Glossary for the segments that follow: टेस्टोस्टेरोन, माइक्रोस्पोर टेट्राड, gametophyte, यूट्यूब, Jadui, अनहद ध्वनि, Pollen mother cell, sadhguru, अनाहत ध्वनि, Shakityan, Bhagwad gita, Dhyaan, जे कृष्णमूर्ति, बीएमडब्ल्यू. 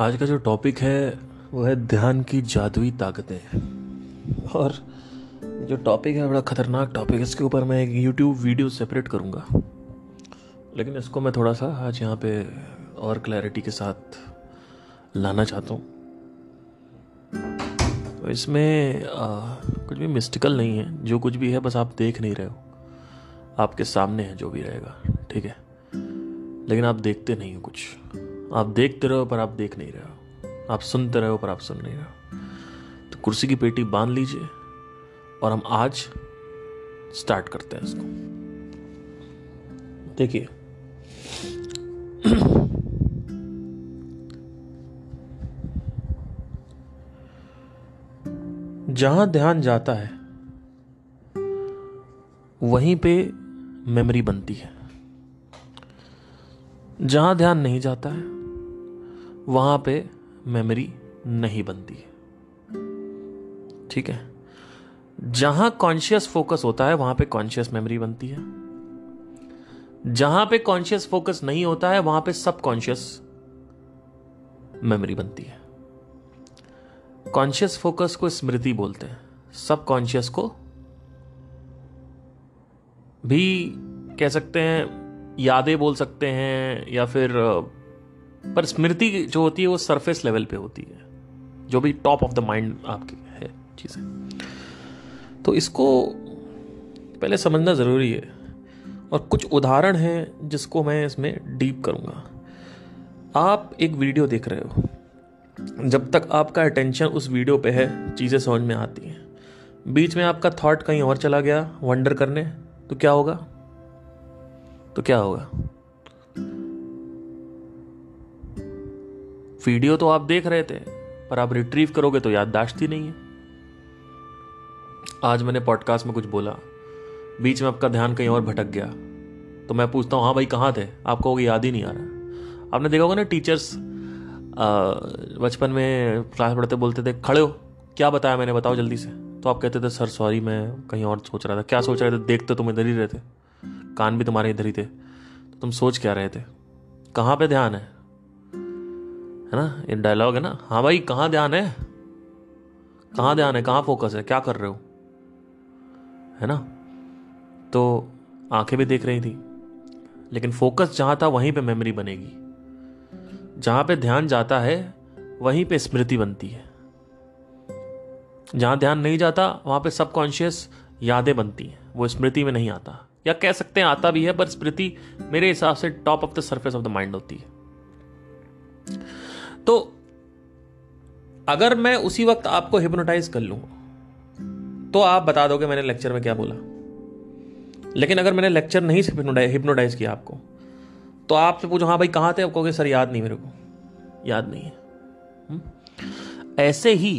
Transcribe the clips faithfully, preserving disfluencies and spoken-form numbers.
आज का जो टॉपिक है वो है ध्यान की जादुई ताकतें। और जो टॉपिक है बड़ा ख़तरनाक टॉपिक है। इसके ऊपर मैं एक यूट्यूब वीडियो सेपरेट करूँगा, लेकिन इसको मैं थोड़ा सा आज यहाँ पे और क्लैरिटी के साथ लाना चाहता हूँ। तो इसमें आ, कुछ भी मिस्टिकल नहीं है, जो कुछ भी है बस आप देख नहीं रहे हो, आपके सामने है जो भी रहेगा, ठीक है, लेकिन आप देखते नहीं हो कुछ। आप देखते रहो पर आप देख नहीं रहे हो, आप सुनते रहो पर आप सुन नहीं रहे हो। तो कुर्सी की पेटी बांध लीजिए और हम आज स्टार्ट करते हैं इसको। देखिए, जहां ध्यान जाता है वहीं पे मेमोरी बनती है, जहां ध्यान नहीं जाता है वहां पे मेमोरी नहीं बनती है, ठीक है। जहां कॉन्शियस फोकस होता है वहां पे कॉन्शियस मेमोरी बनती है, जहां पे कॉन्शियस फोकस नहीं होता है वहां पे सब कॉन्शियस मेमोरी बनती है। कॉन्शियस फोकस को स्मृति बोलते हैं, सब कॉन्शियस को भी कह सकते हैं, यादें बोल सकते हैं, या फिर पर स्मृति जो होती है वो सरफेस लेवल पे होती है, जो भी टॉप ऑफ द माइंड आपकी है चीज़ें। तो इसको पहले समझना ज़रूरी है, और कुछ उदाहरण हैं जिसको मैं इसमें डीप करूँगा। आप एक वीडियो देख रहे हो, जब तक आपका अटेंशन उस वीडियो पे है चीज़ें समझ में आती हैं, बीच में आपका थॉट कहीं और चला गया वंडर करने, तो क्या होगा तो क्या होगा वीडियो तो आप देख रहे थे पर आप रिट्रीव करोगे तो याददाश्त ही नहीं है। आज मैंने पॉडकास्ट में कुछ बोला, बीच में आपका ध्यान कहीं और भटक गया, तो मैं पूछता हूँ, हाँ भाई कहाँ थे? आप कहोगे याद ही नहीं आ रहा। आपने देखा होगा ना, टीचर्स बचपन में क्लास पढ़ते बोलते थे, खड़े हो, क्या बताया मैंने, बताओ जल्दी से। तो आप कहते थे, सर सॉरी मैं कहीं और सोच रहा था। क्या सोच रहे थे? देखते तुम इधर ही रहे थे, कान भी तुम्हारे इधर ही थे, तो तुम सोच क्या रहे थे? कहाँ पे ध्यान है? है ना, ये डायलॉग है ना, हाँ भाई कहाँ ध्यान है, कहाँ ध्यान है, कहाँ फोकस है, क्या कर रहे हो, है ना। तो आंखें भी देख रही थी, लेकिन फोकस जहाँ था वहीं पे मेमोरी बनेगी। जहाँ पे ध्यान जाता है वहीं पे स्मृति बनती है, जहाँ ध्यान नहीं जाता वहाँ पे सबकॉन्शियस यादें बनती हैं, वो स्मृति में नहीं आता, या कह सकते हैं आता भी है पर स्मृति मेरे हिसाब से top of the surface of the mind होती है। तो अगर मैं उसी वक्त आपको हिप्नोटाइज कर लूँ तो आप बता दोगे मैंने लेक्चर में क्या बोला, लेकिन अगर मैंने लेक्चर नहीं हिप्नोटाइज किया आपको, तो आपसे पूछो, हाँ भाई कहाँ थे? आप कहोगे सर याद नहीं, मेरे को याद नहीं है। हुँ? ऐसे ही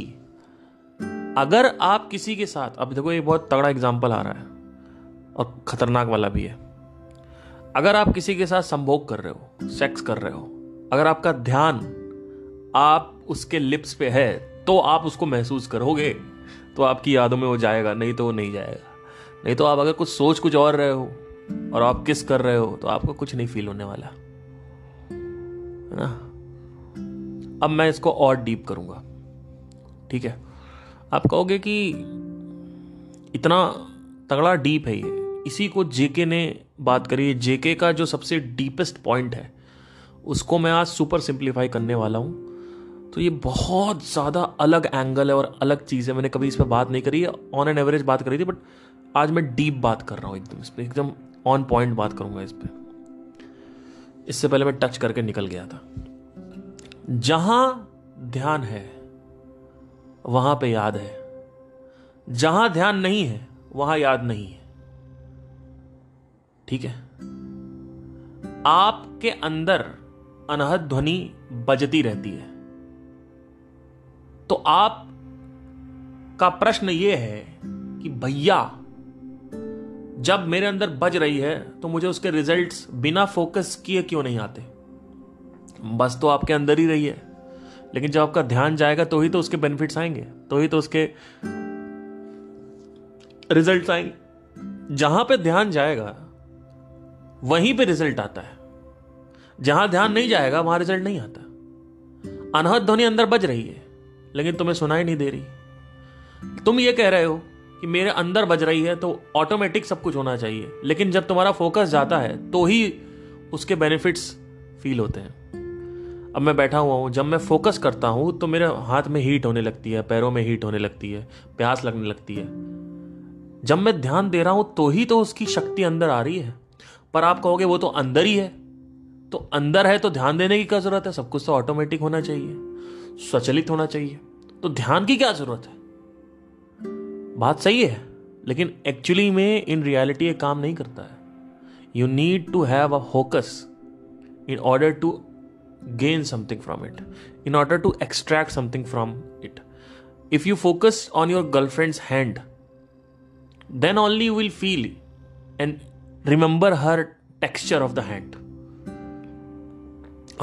अगर आप किसी के साथ, अब देखो ये बहुत तगड़ा एग्जाम्पल आ रहा है और खतरनाक वाला भी है, अगर आप किसी के साथ संभोग कर रहे हो, सेक्स कर रहे हो, अगर आपका ध्यान आप उसके लिप्स पे है तो आप उसको महसूस करोगे, तो आपकी यादों में वो जाएगा, नहीं तो वो नहीं जाएगा। नहीं तो आप अगर कुछ सोच कुछ और रहे हो और आप किस कर रहे हो तो आपको कुछ नहीं फील होने वाला, है ना। अब मैं इसको और डीप करूँगा, ठीक है। आप कहोगे कि इतना तगड़ा डीप है ये, इसी को जेके ने बात करी। जेके का जो सबसे डीपेस्ट पॉइंट है उसको मैं आज सुपर सिंप्लीफाई करने वाला हूँ। तो ये बहुत ज़्यादा अलग एंगल है और अलग चीज़ है, मैंने कभी इस पर बात नहीं करी है, ऑन एन एवरेज बात करी थी, बट आज मैं डीप बात कर रहा हूँ, एकदम इस पर एकदम ऑन पॉइंट बात करूँगा इस पर। इससे पहले मैं टच करके निकल गया था। जहाँ ध्यान है वहां पे याद है, जहां ध्यान नहीं है वहां याद नहीं है, ठीक है। आपके अंदर अनहद ध्वनि बजती रहती है। तो आप का प्रश्न यह है कि भैया जब मेरे अंदर बज रही है तो मुझे उसके रिजल्ट्स बिना फोकस किए क्यों नहीं आते? बस तो आपके अंदर ही रही है, लेकिन जब आपका ध्यान जाएगा तो ही तो उसके बेनिफिट्स आएंगे, तो ही तो उसके रिजल्ट आएंगे। जहां पे ध्यान जाएगा वहीं पे रिजल्ट आता है, जहां ध्यान नहीं जाएगा वहां रिजल्ट नहीं आता। अनाहत ध्वनि अंदर बज रही है लेकिन तुम्हें सुनाई नहीं दे रही। तुम ये कह रहे हो कि मेरे अंदर बज रही है तो ऑटोमेटिक सब कुछ होना चाहिए, लेकिन जब तुम्हारा फोकस जाता है तो ही उसके बेनिफिट्स फील होते हैं। अब मैं बैठा हुआ हूँ, जब मैं फोकस करता हूँ तो मेरे हाथ में हीट होने लगती है, पैरों में हीट होने लगती है, प्यास लगने लगती है। जब मैं ध्यान दे रहा हूँ तो ही तो उसकी शक्ति अंदर आ रही है। पर आप कहोगे वो तो अंदर ही है, तो अंदर है तो ध्यान देने की क्या जरूरत है? सब कुछ तो ऑटोमेटिक होना चाहिए, स्वचालित होना चाहिए, तो ध्यान की क्या जरूरत है? बात सही है, लेकिन एक्चुअली में इन रियलिटी ये काम नहीं करता है। You need to have a focus in order to gain something from it, in order to extract something from it. If you focus on your girlfriend's hand, then only you will feel and remember her texture of the hand.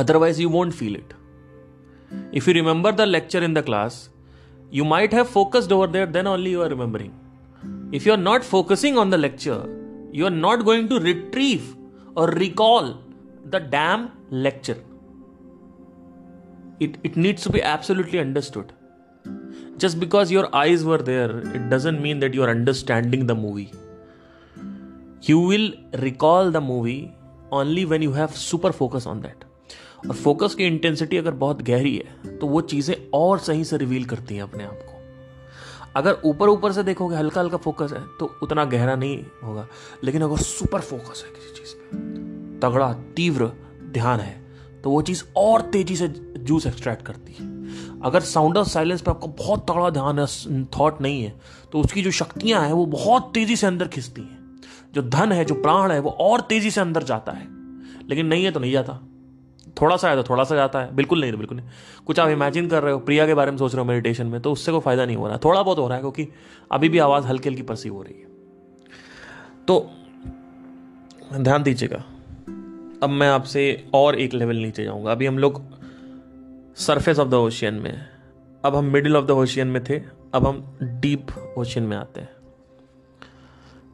Otherwise you won't feel it. If you remember the lecture in the class, you might have focused over there, then only you are remembering. If you are not focusing on the lecture, you are not going to retrieve or recall the damn lecture. It it needs to be absolutely understood. Just because your eyes were there, it doesn't mean that you are understanding the movie. You will recall the movie only when you have super focus on that. और focus की intensity अगर बहुत गहरी है तो वो चीज़ें और सही से रिवील करती हैं अपने आप को। अगर ऊपर ऊपर से देखोगे हल्का हल्का फोकस है तो उतना गहरा नहीं होगा, लेकिन अगर सुपर फोकस है किसी चीज़ पे, तगड़ा तीव्र ध्यान है, तो वो चीज़ और तेजी से जूस एक्सट्रैक्ट करती है। अगर साउंड ऑफ साइलेंस पे आपका बहुत तगड़ा ध्यान है, थॉट नहीं है, तो उसकी जो शक्तियां हैं वो बहुत तेजी से अंदर खिंचती हैं। जो धन है, जो प्राण है, वो और तेजी से अंदर जाता है। लेकिन नहीं है तो नहीं जाता, थोड़ा सा है तो थोड़ा सा जाता है, बिल्कुल नहीं तो बिल्कुल नहीं। कुछ आप इमेजिन कर रहे हो, प्रिया के बारे में सोच रहे हो मेडिटेशन में, तो उससे कोई फायदा नहीं हो रहा, थोड़ा बहुत हो रहा है क्योंकि अभी भी आवाज़ हल्की हल्की परसीव हो रही है। तो ध्यान दीजिएगा। अब मैं आपसे और एक लेवल नीचे जाऊंगा। अभी हम लोग सरफेस ऑफ द ओशियन में, अब हम मिडिल ऑफ द ओशियन में थे, अब हम डीप ओशियन में आते हैं।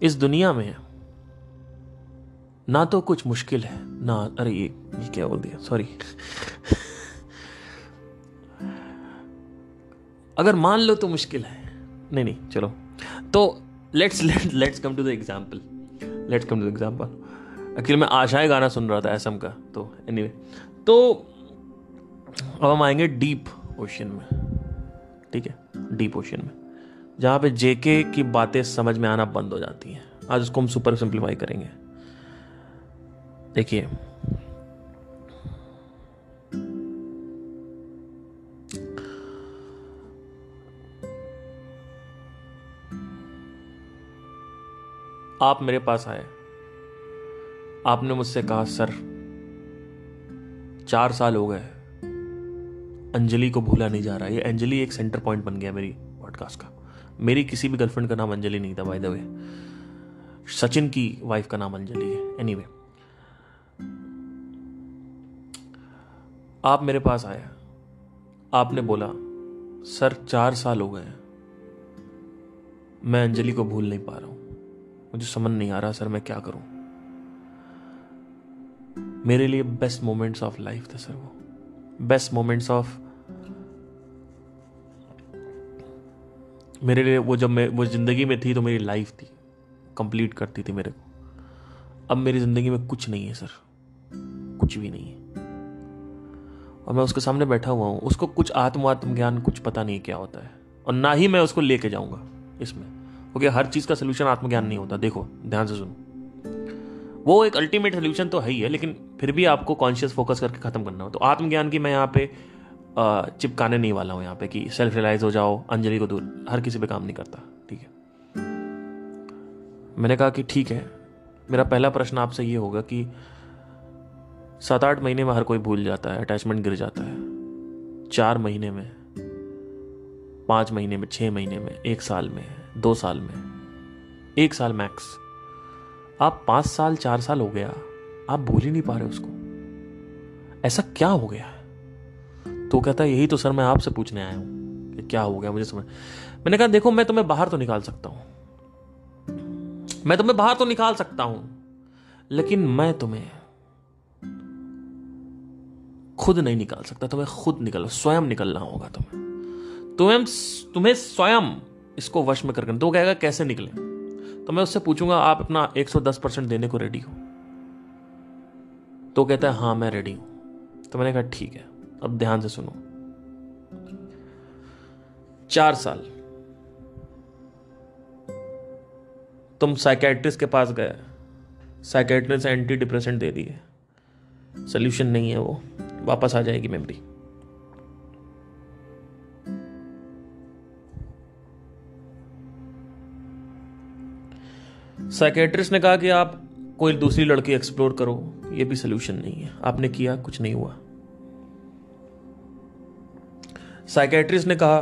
इस दुनिया में ना तो कुछ मुश्किल है ना, अरे ये, ये क्या बोल दिया, सॉरी। अगर मान लो तो मुश्किल है, नहीं नहीं चलो, तो let's let's come to the example let's come to the example actually मैं आशाएं गाना सुन रहा था असम का, तो एनीवे anyway, तो अब हम आएंगे डीप ओशन में, ठीक है, डीप ओशन में, जहाँ पे जेके की बातें समझ में आना बंद हो जाती हैं। आज उसको हम सुपर सिंप्लीफाई करेंगे। देखिए, आप मेरे पास आए, आपने मुझसे कहा सर चार साल हो गए, अंजलि को भूला नहीं जा रहा। ये अंजलि एक सेंटर पॉइंट बन गया मेरी पॉडकास्ट का। मेरी किसी भी गर्लफ्रेंड का नाम अंजलि नहीं था, बाय द वे। सचिन की वाइफ का नाम अंजलि है। एनीवे, आप मेरे पास आए, आपने बोला सर चार साल हो गए, मैं अंजलि को भूल नहीं पा रहा हूँ, मुझे समझ नहीं आ रहा सर मैं क्या करूँ। मेरे लिए बेस्ट मोमेंट्स ऑफ लाइफ थे सर, वो बेस्ट मोमेंट्स ऑफ मेरे लिए, वो जब मैं वो ज़िंदगी में थी तो मेरी लाइफ थी, कंप्लीट करती थी मेरे को। अब मेरी ज़िंदगी में कुछ नहीं है सर, कुछ भी नहीं है। और मैं उसके सामने बैठा हुआ हूँ, उसको कुछ आत्म आत्मज्ञान कुछ पता नहीं क्या होता है, और ना ही मैं उसको लेके जाऊँगा इसमें, क्योंकि हर चीज़ का सलूशन आत्मज्ञान नहीं होता। देखो ध्यान से सुनो, वो एक अल्टीमेट सोल्यूशन तो है ही है, लेकिन फिर भी आपको कॉन्शियस फोकस करके ख़त्म करना हो तो आत्मज्ञान की मैं यहाँ पे चिपकाने नहीं वाला हूँ यहाँ पे कि सेल्फ रियलाइज हो जाओ, अंजलि को दूर, हर किसी पे काम नहीं करता, ठीक है। मैंने कहा कि ठीक है, मेरा पहला प्रश्न आपसे ये होगा कि सात आठ महीने में हर कोई भूल जाता है, अटैचमेंट गिर जाता है, चार महीने में, पाँच महीने में, छः महीने में, एक साल में, दो साल में, एक साल मैक्स। आप पांच साल, चार साल हो गया, आप भूल ही नहीं पा रहे उसको, ऐसा क्या हो गया है? तो कहता है यही तो सर मैं आपसे पूछने आया हूं कि क्या हो गया मुझे समझ। मैंने कहा देखो, मैं तुम्हें बाहर तो निकाल सकता हूं मैं तुम्हें बाहर तो निकाल सकता हूं लेकिन मैं तुम्हें खुद नहीं निकाल सकता, तुम्हें खुद निकल स्वयं निकलना होगा। तुम्हें तुम्हें तुम्हें स्वयं इसको वश में करके, तो वो कहेगा कैसे निकले, तो मैं उससे पूछूंगा आप अपना एक सौ दस परसेंट देने को रेडी हो? तो कहता है हाँ मैं रेडी हूं। तो मैंने कहा ठीक है, अब ध्यान से सुनो। चार साल तुम साइकेट्रिस्ट के पास गए, साइकेट्रिस्ट एंटी डिप्रेसेंट दे दिए, सॉल्यूशन नहीं है, वो वापस आ जाएगी मेमोरी। साइकेट्रिस्ट ने कहा कि आप कोई दूसरी लड़की एक्सप्लोर करो, ये भी सल्यूशन नहीं है। आपने किया, कुछ नहीं हुआ। साइकेट्रिस्ट ने कहा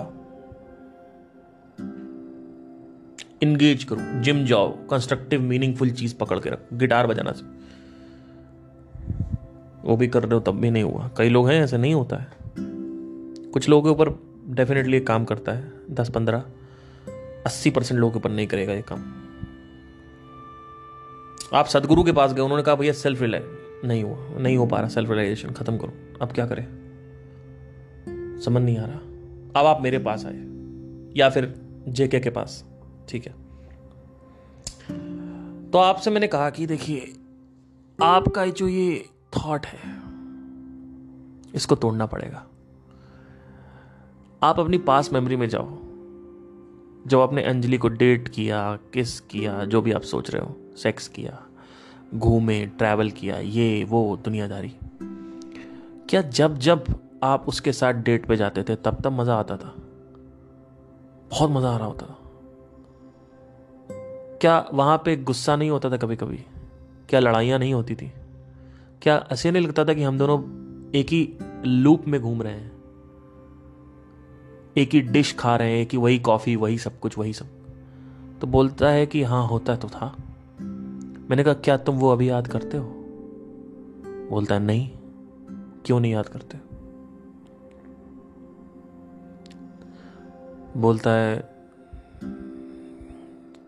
इंगेज करो, जिम जाओ, कंस्ट्रक्टिव मीनिंगफुल चीज पकड़ के रखो, गिटार बजाना से, वो भी कर रहे हो तब भी नहीं हुआ। कई लोग हैं ऐसे नहीं होता है, कुछ लोगों के ऊपर डेफिनेटली काम करता है, दस पंद्रह अस्सी परसेंट लोगों के ऊपर नहीं करेगा ये काम। आप सदगुरु के पास गए, उन्होंने कहा भैया सेल्फ रियलाइज नहीं हुआ, नहीं हो पा रहा, सेल्फ रियलाइजेशन खत्म करो, अब क्या करें समझ नहीं आ रहा। अब आप मेरे पास आए या फिर जेके के पास, ठीक है। तो आपसे मैंने कहा कि देखिए आपका जो ये थॉट है इसको तोड़ना पड़ेगा। आप अपनी पास्ट मेमोरी में जाओ, जब आपने अंजलि को डेट किया, किस किया, जो भी आप सोच रहे हो, सेक्स किया, घूमे, ट्रैवल किया, ये वो दुनियादारी, क्या जब जब आप उसके साथ डेट पे जाते थे तब तब मज़ा आता था, बहुत मज़ा आ रहा होता था? क्या वहाँ पे गुस्सा नहीं होता था कभी कभी? क्या लड़ाइयाँ नहीं होती थी? क्या ऐसे नहीं लगता था कि हम दोनों एक ही लूप में घूम रहे हैं, एक ही डिश खा रहे हैं, एक ही वही कॉफ़ी, वही सब कुछ, वही सब? तो बोलता है कि हाँ होता तो था। मैंने कहा क्या तुम वो अभी याद करते हो? बोलता है नहीं। क्यों नहीं याद करते? बोलता है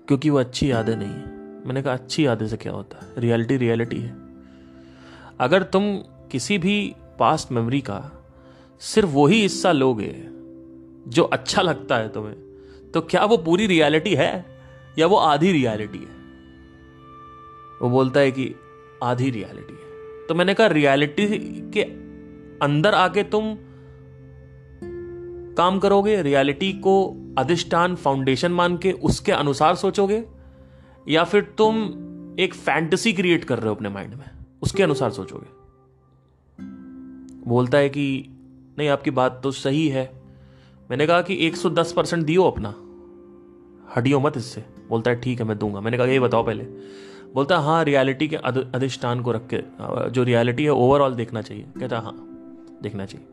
क्योंकि वो अच्छी यादें नहीं है। मैंने कहा अच्छी यादें से क्या होता है, रियलिटी रियलिटी है। अगर तुम किसी भी पास्ट मेमोरी का सिर्फ वही हिस्सा लोगे जो अच्छा लगता है तुम्हें, तो क्या वो पूरी रियलिटी है या वो आधी रियलिटी है? वो बोलता है कि आधी रियलिटी है। तो मैंने कहा रियलिटी के अंदर आके तुम काम करोगे, रियलिटी को अधिष्ठान फाउंडेशन मान के उसके अनुसार सोचोगे, या फिर तुम एक फैंटेसी क्रिएट कर रहे हो अपने माइंड में, उसके अनुसार सोचोगे? बोलता है कि नहीं आपकी बात तो सही है। मैंने कहा कि एक सौ दस परसेंट दियो अपना, हटियो मत इससे। बोलता है ठीक है मैं दूंगा। मैंने कहा ये बताओ पहले। बोलता है हाँ रियलिटी के अधिष्ठान को रख के जो रियलिटी है ओवरऑल देखना चाहिए। कहता हाँ देखना चाहिए।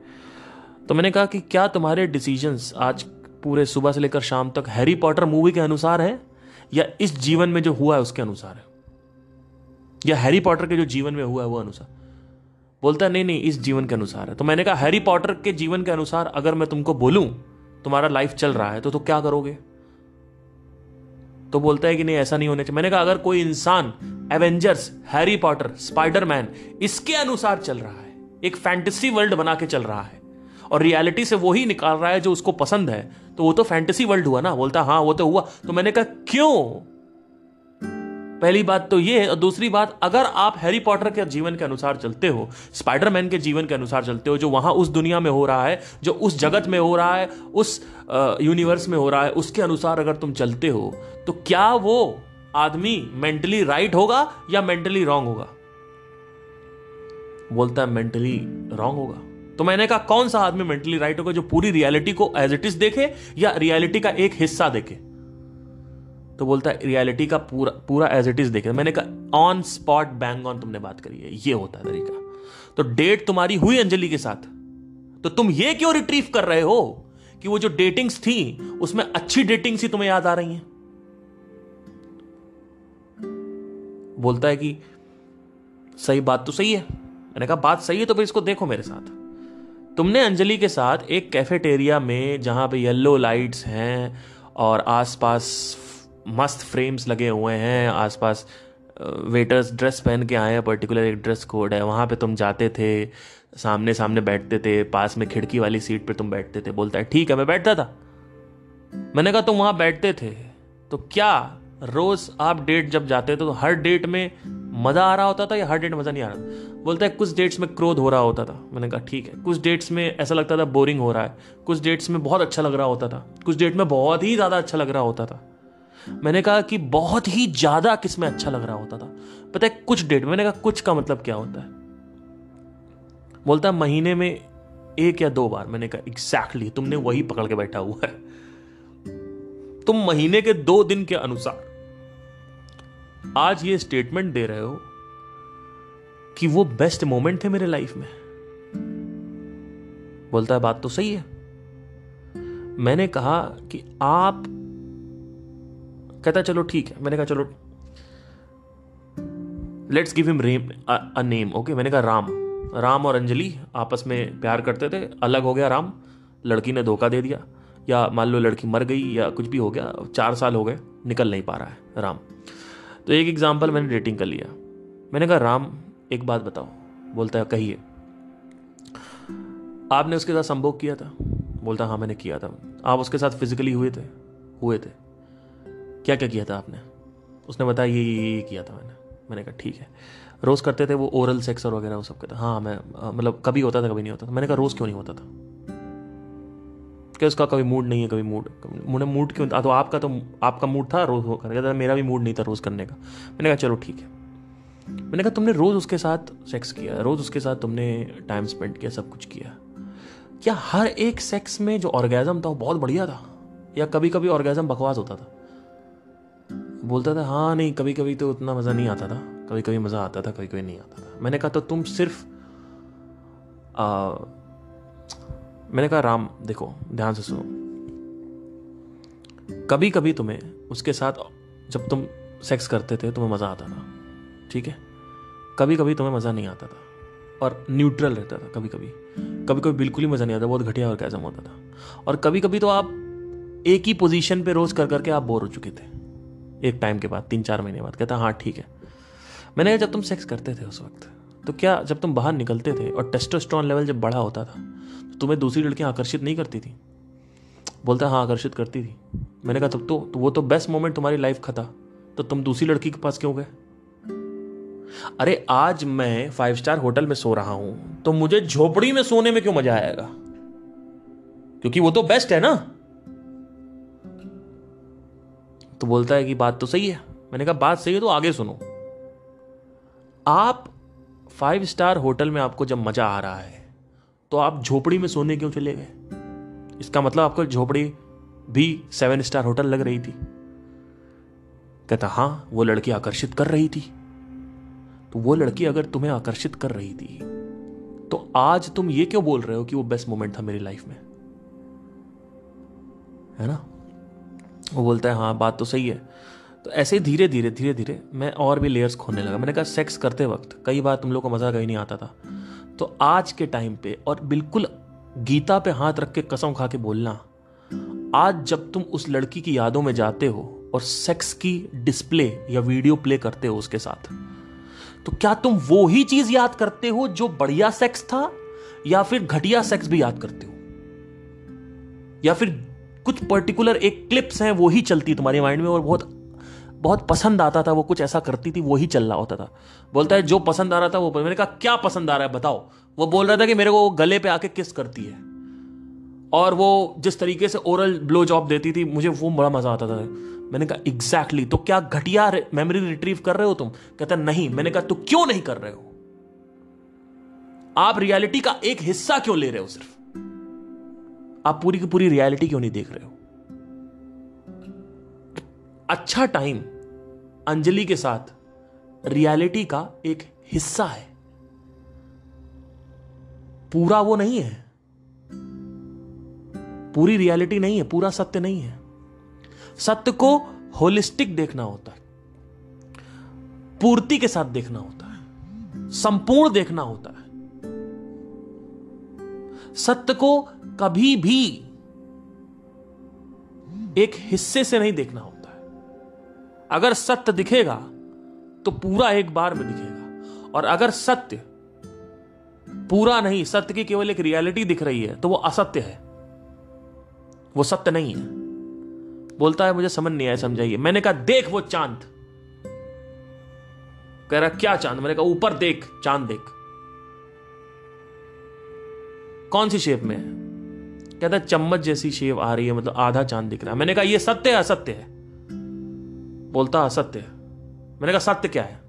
तो मैंने कहा कि क्या तुम्हारे डिसीजंस आज पूरे सुबह से लेकर शाम तक हैरी पॉटर मूवी के अनुसार है, या इस जीवन में जो हुआ है उसके अनुसार है, या हैरी पॉटर के जो जीवन में हुआ है वो अनुसार? बोलता है नहीं नहीं इस जीवन के अनुसार है। तो मैंने कहा हैरी पॉटर के जीवन के अनुसार अगर मैं तुमको बोलूं तुम्हारा लाइफ चल रहा है तो तो क्या करोगे? तो बोलता है कि नहीं ऐसा नहीं होने चाहिए। मैंने कहा अगर कोई इंसान एवेंजर्स, हैरी पॉटर, स्पाइडरमैन इसके अनुसार चल रहा है, एक फैंटेसी वर्ल्ड बना के चल रहा है, और रियलिटी से वो ही निकाल रहा है जो उसको पसंद है, तो वो तो फैंटेसी वर्ल्ड हुआ ना? बोलता हाँ वो तो हुआ। तो मैंने कहा क्यों? पहली बात तो ये है, और दूसरी बात अगर आप हैरी पॉटर के जीवन के अनुसार चलते हो, स्पाइडरमैन के जीवन के अनुसार चलते हो, जो वहां उस दुनिया में हो रहा है, जो उस जगत में हो रहा है, उस यूनिवर्स में हो रहा है, उसके अनुसार अगर तुम चलते हो, तो क्या वो आदमी मेंटली राइट होगा या मेंटली रॉन्ग होगा? बोलता है मेंटली रॉन्ग होगा। तो मैंने कहा कौन सा आदमी मेंटली राइट होगा, जो पूरी रियलिटी को एज इट इज देखे या रियलिटी का एक हिस्सा देखे? तो बोलता है रियलिटी का पूरा पूरा एज इट इज देखे। मैंने कहा ऑन स्पॉट बैंग ऑन तुमने बात करी है, ये होता है तरीका। तो डेट तुम्हारी हुई अंजलि के साथ, तो तुम ये क्यों रिट्रीव कर रहे हो कि वो जो डेटिंग्स थी उसमें अच्छी डेटिंग्स ही तुम्हें याद आ रही हैं? बोलता है कि सही बात तो सही है। मैंने कहा बात सही है तो फिर इसको देखो मेरे साथ। तुमने अंजलि के साथ एक कैफेटेरिया में जहां पे येलो लाइट्स हैं और आसपास मस्त फ्रेम्स लगे हुए हैं, आसपास वेटर्स ड्रेस पहन के आए हैं, पर्टिकुलर एक ड्रेस कोड है, वहाँ पे तुम जाते थे, सामने सामने बैठते थे, पास में खिड़की वाली सीट पे तुम बैठते थे। बोलता है ठीक है मैं बैठता था। मैंने कहा तुम वहाँ बैठते थे तो क्या रोज़ आप डेट जब जाते थे तो हर डेट में मज़ा आ रहा होता था या हर डेट मज़ा नहीं आ रहा था? बोलता है कुछ डेट्स में क्रोध हो रहा होता था। मैंने कहा ठीक है। कुछ डेट्स में ऐसा लगता था बोरिंग हो रहा है, कुछ डेट्स में बहुत अच्छा लग रहा होता था, कुछ डेट में बहुत ही ज़्यादा अच्छा लग रहा होता था। मैंने कहा कि बहुत ही ज़्यादा किस में अच्छा लग रहा होता था? पता है कुछ डेट। मैंने कहा कुछ का मतलब क्या होता है? बोलता है महीने में एक या दो बार। मैंने कहा एग्जैक्टली तुमने वही पकड़ के बैठा हुआ है। तुम महीने के दो दिन के अनुसार आज ये स्टेटमेंट दे रहे हो कि वो बेस्ट मोमेंट थे मेरे लाइफ में। बोलता है बात तो सही है। मैंने कहा कि आप, कहता चलो ठीक है। मैंने कहा चलो let's give him a name. Okay मैंने कहा राम। राम और अंजलि आपस में प्यार करते थे, अलग हो गया राम, लड़की ने धोखा दे दिया या मान लो लड़की मर गई या कुछ भी हो गया, चार साल हो गए निकल नहीं पा रहा है राम। तो एक एग्जाम्पल मैंने डेटिंग कर लिया। मैंने कहा राम एक बात बताओ। बोलता है कहिए। आपने उसके साथ संभोग किया था? बोलता हाँ मैंने किया था। आप उसके साथ फिजिकली हुए थे? हुए थे। क्या क्या किया था आपने? उसने बताया ये ये ये किया था मैंने। मैंने कहा ठीक है। रोज़ करते थे वो ओरल सेक्स और वगैरह वो सब करता? हाँ मैं मतलब कभी होता था कभी नहीं होता था। मैंने कहा रोज़ क्यों नहीं होता था? क्या उसका कभी मूड नहीं है? कभी मूड मुझे मूड क्यों? तो आपका तो आपका मूड था रोज़ करने का, मेरा भी मूड नहीं था रोज़ करने का। मैंने कहा चलो ठीक है। मैंने कहा तुमने रोज़ उसके साथ सेक्स किया, रोज़ उसके साथ तुमने टाइम स्पेंड किया, सब कुछ किया, क्या हर एक सेक्स में जो ऑर्गेज़म था वो बहुत बढ़िया था या कभी कभी ऑर्गेज़म बकवास होता था? बोलता था हाँ नहीं कभी कभी तो उतना मज़ा नहीं आता था, कभी कभी मज़ा आता था, कभी कभी नहीं आता था। मैंने कहा तो तुम सिर्फ आ, मैंने कहा राम देखो ध्यान से सुनो, कभी कभी तुम्हें उसके साथ जब तुम सेक्स करते थे तुम्हें मज़ा आता था, ठीक है, कभी कभी तुम्हें मज़ा नहीं आता था और न्यूट्रल रहता था, कभी कभी कभी कभी बिल्कुल ही मज़ा नहीं आता, बहुत घटिया ऑर्गेज़म होता था, और कभी कभी तो आप एक ही पोजीशन पे रोज़ कर करके आप बोर हो चुके थे एक टाइम के बाद, तीन चार महीने बाद। कहता हाँ ठीक है। मैंने कहा जब तुम सेक्स करते थे उस वक्त तो क्या जब तुम बाहर निकलते थे और टेस्टोस्टेरोन लेवल जब बड़ा होता था तो तुम्हें दूसरी लड़कियां आकर्षित नहीं करती थी? बोलता हाँ आकर्षित करती थी। मैंने कहा तब तो, तो वो तो बेस्ट मोमेंट तुम्हारी लाइफ का था, तो तुम दूसरी लड़की के पास क्यों गए? अरे आज मैं फाइव स्टार होटल में सो रहा हूं तो मुझे झोपड़ी में सोने में क्यों मजा आएगा? क्योंकि वो तो बेस्ट है ना। तो बोलता है कि बात तो सही है। मैंने कहा बात सही है तो आगे सुनो, आप फाइव स्टार होटल में आपको जब मजा आ रहा है तो आप झोपड़ी में सोने क्यों चले गए? इसका मतलब आपको झोपड़ी भी सेवन स्टार होटल लग रही थी। कहता हाँ वो लड़की आकर्षित कर रही थी। तो वो लड़की अगर तुम्हें आकर्षित कर रही थी तो आज तुम ये क्यों बोल रहे हो कि वो बेस्ट मोमेंट था मेरी लाइफ में, है ना? वो बोलता है हाँ बात तो सही है। तो ऐसे ही धीरे धीरे धीरे धीरे मैं और भी लेयर्स खोने लगा। मैंने कहा सेक्स करते वक्त कई बार तुम लोग को मज़ा कहीं नहीं आता था, तो आज के टाइम पे और बिल्कुल गीता पे हाथ रख के कसम खा के बोलना, आज जब तुम उस लड़की की यादों में जाते हो और सेक्स की डिस्प्ले या वीडियो प्ले करते हो उसके साथ, तो क्या तुम वो ही चीज़ याद करते हो जो बढ़िया सेक्स था या फिर घटिया सेक्स भी याद करते हो, या फिर कुछ पर्टिकुलर एक क्लिप्स हैं वो ही चलती तुम्हारे माइंड में और बहुत बहुत पसंद आता था, वो कुछ ऐसा करती थी वो ही चल रहा होता था? बोलता है जो पसंद आ रहा था वो। मैंने कहा क्या पसंद आ रहा है बताओ? वो बोल रहा था कि मेरे को वो गले पे आके किस करती है और वो जिस तरीके से ओरल ब्लो जॉब देती थी मुझे वो बड़ा मज़ा आता था। मैंने कहा एग्जैक्टली तो क्या घटिया मेमोरी रिट्रीव कर रहे हो तुम? कहता नहीं। मैंने कहा तो क्यों नहीं कर रहे हो आप? रियलिटी का एक हिस्सा क्यों ले रहे हो? सिर्फ आप पूरी की पूरी रियलिटी क्यों नहीं देख रहे हो? अच्छा टाइम अंजलि के साथ रियलिटी का एक हिस्सा है, पूरा वो नहीं है, पूरी रियलिटी नहीं है, पूरा सत्य नहीं है। सत्य को होलिस्टिक देखना होता है, पूर्ति के साथ देखना होता है, संपूर्ण देखना होता है। सत्य को कभी भी एक हिस्से से नहीं देखना होता है। अगर सत्य दिखेगा तो तो पूरा एक बार में दिखेगा। और अगर सत्य पूरा नहीं, सत्य की केवल एक रियलिटी दिख रही है, तो वो असत्य है, वो सत्य नहीं है। बोलता है मुझे समझ नहीं आया, समझाइए। मैंने कहा देख वो चांद। कह रहा क्या चांद? मैंने कहा ऊपर देख, चांद देख कौन सी शेप में है। कहता है चम्मच जैसी शेप आ रही है, मतलब आधा चांद दिख रहा है। मैंने कहा ये सत्य है असत्य है? बोलता असत्य है। मैंने कहा सत्य क्या है?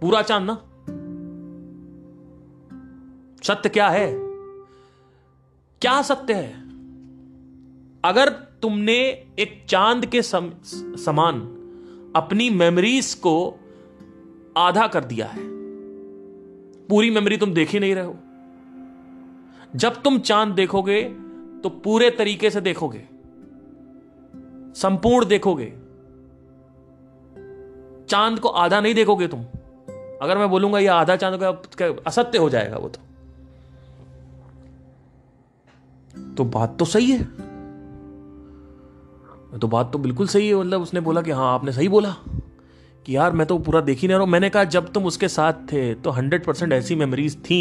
पूरा चांद ना। सत्य क्या है? क्या सत्य है? अगर तुमने एक चांद के सम, समान अपनी मेमोरीज को आधा कर दिया है, पूरी मेमोरी तुम देख ही नहीं रहे हो। जब तुम चांद देखोगे तो पूरे तरीके से देखोगे, संपूर्ण देखोगे, चांद को आधा नहीं देखोगे तुम। अगर मैं बोलूंगा ये आधा चांद का असत्य हो जाएगा वो तो तो बात तो सही है, तो बात तो बिल्कुल सही है। मतलब उसने बोला कि हाँ आपने सही बोला कि यार मैं तो पूरा देख ही नहीं रहा हूं। मैंने कहा जब तुम उसके साथ थे तो हंड्रेड परसेंट ऐसी मेमोरीज थी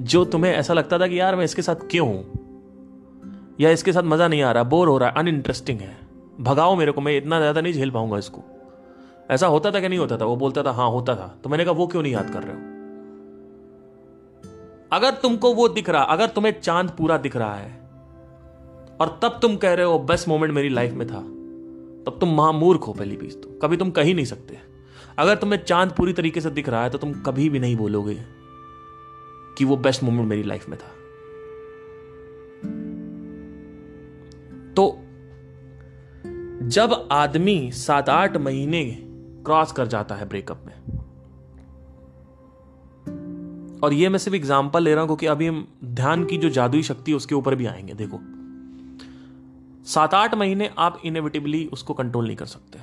जो तुम्हें ऐसा लगता था कि यार मैं इसके साथ क्यों हूं, या इसके साथ मजा नहीं आ रहा, बोर हो रहा है, अनइंटरेस्टिंग है, भगाओ मेरे को, मैं इतना ज्यादा नहीं झेल पाऊंगा इसको। ऐसा होता था कि नहीं होता था? वो बोलता था हाँ होता था। तो मैंने कहा वो क्यों नहीं याद कर रहे हो? अगर तुमको वो दिख रहा, अगर तुम्हें चांद पूरा दिख रहा है और तब तुम कह रहे हो बेस्ट मोमेंट मेरी लाइफ में था, तब तुम महामूर्ख हो। पहली चीज तो कभी तुम कही नहीं सकते। अगर तुम्हें चांद पूरी तरीके से दिख रहा है तो तुम कभी भी नहीं बोलोगे कि वो बेस्ट मोमेंट मेरी लाइफ में था। तो जब आदमी सात आठ महीने क्रॉस कर जाता है ब्रेकअप में, और ये मैं सिर्फ एग्जाम्पल ले रहा हूं क्योंकि अभी हम ध्यान की जो जादुई शक्ति है उसके ऊपर भी आएंगे। देखो सात आठ महीने आप इनएविटेबली उसको कंट्रोल नहीं कर सकते।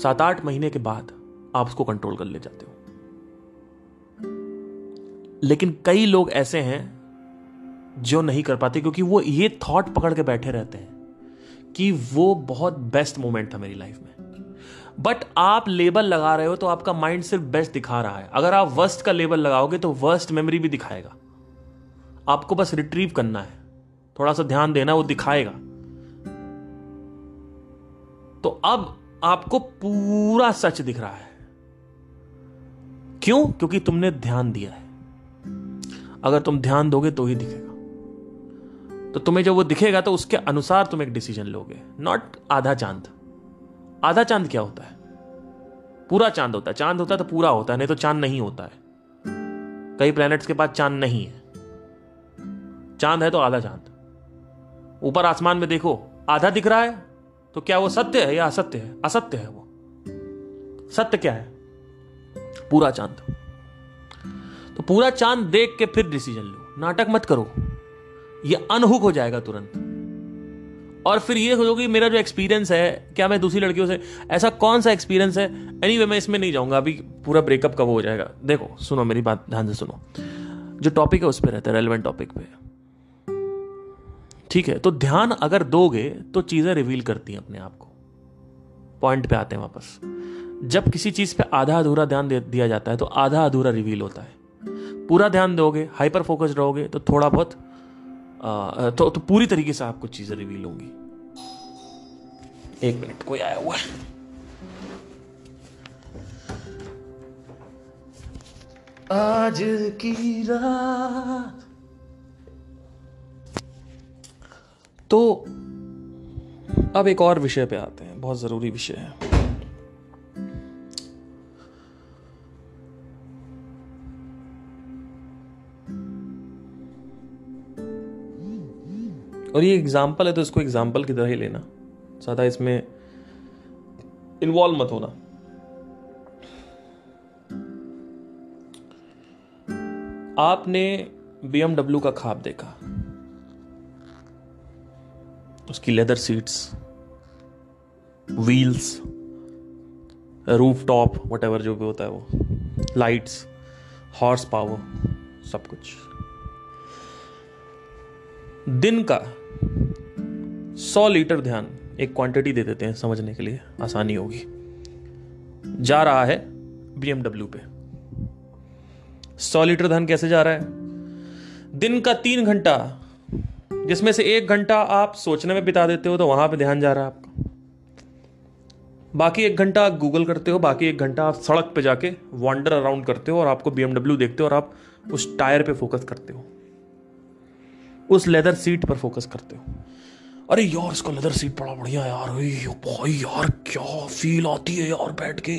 सात आठ महीने के बाद आप उसको कंट्रोल कर ले जाते हो, लेकिन कई लोग ऐसे हैं जो नहीं कर पाते क्योंकि वो ये थॉट पकड़ के बैठे रहते हैं कि वो बहुत बेस्ट मोमेंट था मेरी लाइफ में। बट आप लेबल लगा रहे हो तो आपका माइंड सिर्फ बेस्ट दिखा रहा है। अगर आप वर्स्ट का लेबल लगाओगे तो वर्स्ट मेमोरी भी दिखाएगा। आपको बस रिट्रीव करना है, थोड़ा सा ध्यान देना, वो दिखाएगा। तो अब आपको पूरा सच दिख रहा है। क्यों? क्योंकि तुमने ध्यान दिया है। अगर तुम ध्यान दोगे तो ही दिखेगा। तो तुम्हें जब वो दिखेगा तो उसके अनुसार तुम एक डिसीजन लोगे, नॉट आधा चांद। आधा चांद क्या होता है? पूरा चांद होता है। चांद होता है तो पूरा होता है, नहीं तो चांद नहीं होता है। कई प्लैनेट्स के पास चांद नहीं है, चांद है तो आधा चांद। ऊपर आसमान में देखो, आधा दिख रहा है तो क्या वो सत्य है या असत्य है? असत्य है वो। सत्य क्या है? पूरा चांद। तो पूरा चांद देख के फिर डिसीजन लो, नाटक मत करो। ये अनहुक हो जाएगा तुरंत। और फिर ये सोचो कि मेरा जो एक्सपीरियंस है, क्या मैं दूसरी लड़कियों से, ऐसा कौन सा एक्सपीरियंस है? एनीवे मैं इसमें नहीं जाऊंगा, अभी पूरा ब्रेकअप कब हो जाएगा। देखो सुनो मेरी बात ध्यान से सुनो, जो टॉपिक है उस पर रहता है, रेलेवेंट टॉपिक पे, ठीक है? तो ध्यान अगर दोगे तो चीजें रिवील करती हैं अपने आप को। पॉइंट पे आते हैं वापस। जब किसी चीज पे आधा अधूरा ध्यान दिया जाता है तो आधा अधूरा रिवील होता है। पूरा ध्यान दोगे, हाइपर फोकस्ड रहोगे तो थोड़ा बहुत आ, तो, तो पूरी तरीके से आपको चीजें रिवील होंगी। एक मिनट कोई आया हुआ है। आज की रात। तो अब एक और विषय पे आते हैं, बहुत जरूरी विषय है। और ये एग्जाम्पल है तो इसको एग्जाम्पल की तरह ही लेना, ज्यादा इसमें इन्वॉल्व मत होना। आपने बीएमडब्ल्यू का ख्वाब देखा, उसकी leather seats, wheels, roof top, whatever जो भी होता है वो, लाइट्स, हॉर्स पावर, सब कुछ। दिन का सौ लीटर ध्यान, एक क्वांटिटी दे देते हैं समझने के लिए आसानी होगी, जा रहा है बीएमडब्ल्यू पे। सौ लीटर धन कैसे जा रहा है? दिन का तीन घंटा जिसमें से एक घंटा आप सोचने में बिता देते हो तो वहां पे ध्यान जा रहा है आपका, बाकी एक घंटा आप गूगल करते हो, बाकी एक घंटा आप सड़क पे जाके वॉन्डर अराउंड करते हो और आपको बीएमडब्ल्यू देखते हो और आप उस टायर पे फोकस करते हो, उस लेदर सीट पर फोकस करते हो। अरे यार इसका लेदर सीट बड़ा बढ़िया यार, भाई यार क्या फील आती है यार, बैठ के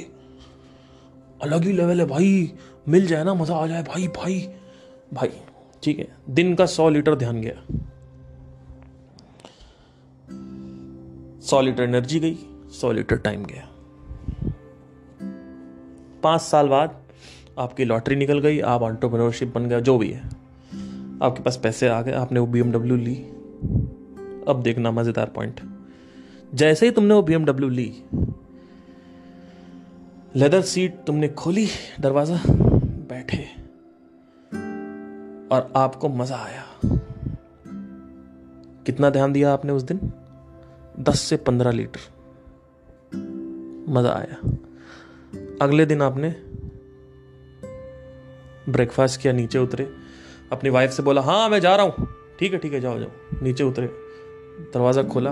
अलग ही लेवल है भाई, मिल जाए ना मजा आ जाए भाई भाई भाई। ठीक है, दिन का सौ लीटर ध्यान गया, सौ लीटर एनर्जी गई, सौ लीटर टाइम गया। पांच साल बाद आपकी लॉटरी निकल गई, आप एंटरप्रेन्योरशिप बन गया, जो भी है आपके पास पैसे आ गए, आपने वो बीएमडब्ल्यू ली। अब देखना मजेदार पॉइंट, जैसे ही तुमने वो बीएमडब्ल्यू ली, लेदर सीट तुमने खोली, दरवाजा बैठे और आपको मजा आया। कितना ध्यान दिया आपने उस दिन? दस से पंद्रह लीटर, मजा आया। अगले दिन आपने ब्रेकफास्ट किया, नीचे उतरे, अपनी वाइफ से बोला हाँ मैं जा रहा हूँ, ठीक है ठीक है जाओ जाओ। नीचे उतरे, दरवाज़ा खोला,